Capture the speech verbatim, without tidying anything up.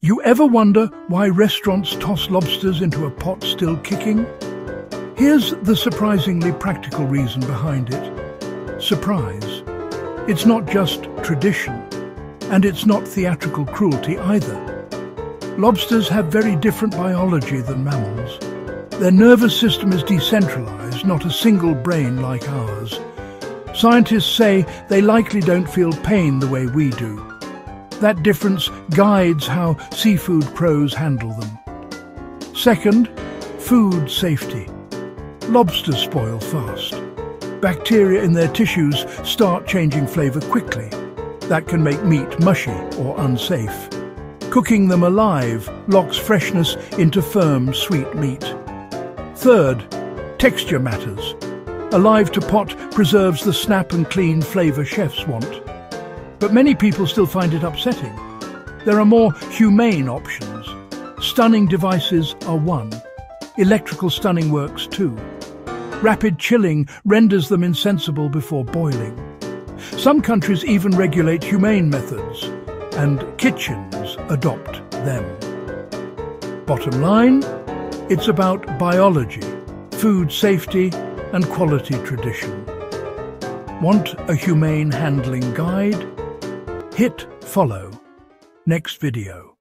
You ever wonder why restaurants toss lobsters into a pot still kicking? Here's the surprisingly practical reason behind it. Surprise. It's not just tradition, and it's not theatrical cruelty either. Lobsters have very different biology than mammals. Their nervous system is decentralized, not a single brain like ours. Scientists say they likely don't feel pain the way we do. That difference guides how seafood pros handle them. Second, food safety. Lobsters spoil fast. Bacteria in their tissues start changing flavor quickly. That can make meat mushy or unsafe. Cooking them alive locks freshness into firm, sweet meat. Third, texture matters. Alive to pot preserves the snap and clean flavour chefs want. But many people still find it upsetting. There are more humane options. Stunning devices are one. Electrical stunning works too. Rapid chilling renders them insensible before boiling. Some countries even regulate humane methods, and kitchens adopt them. Bottom line, it's about biology, food safety, and quality tradition. Want a humane handling guide? Hit follow. Next video.